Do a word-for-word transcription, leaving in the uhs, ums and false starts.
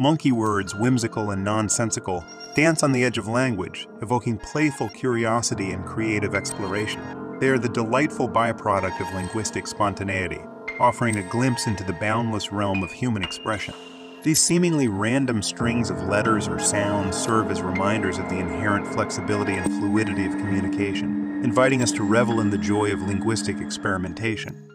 Monkey words, whimsical and nonsensical, dance on the edge of language, evoking playful curiosity and creative exploration. They are the delightful byproduct of linguistic spontaneity, offering a glimpse into the boundless realm of human expression. These seemingly random strings of letters or sounds serve as reminders of the inherent flexibility and fluidity of communication, inviting us to revel in the joy of linguistic experimentation.